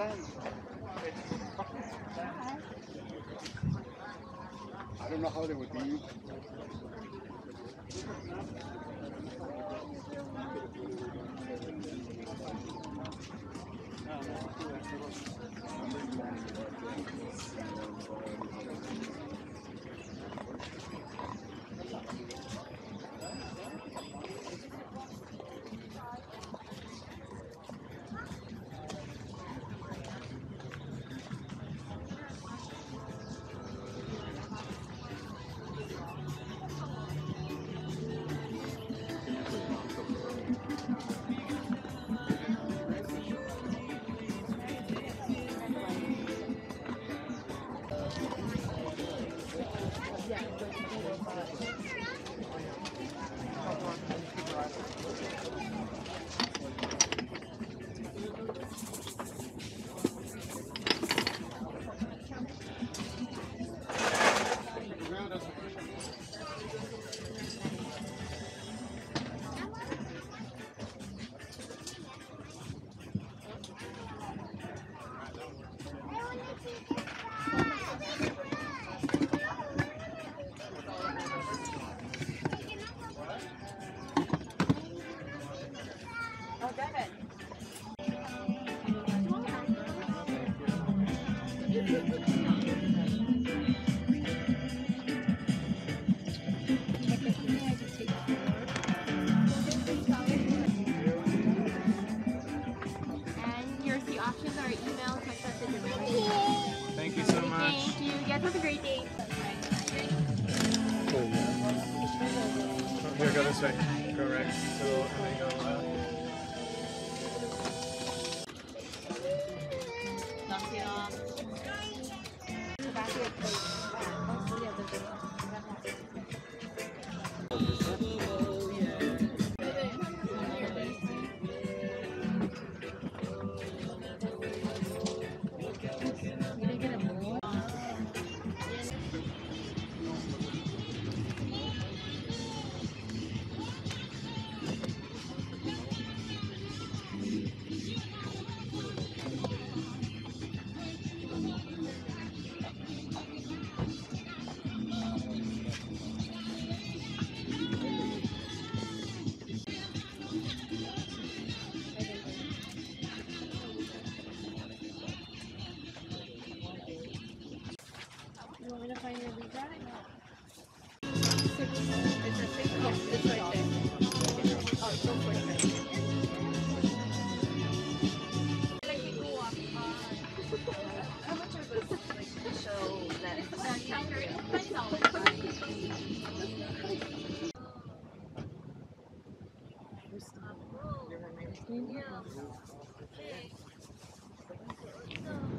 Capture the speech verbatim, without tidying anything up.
I don't know how they would be. Yeah. Okay.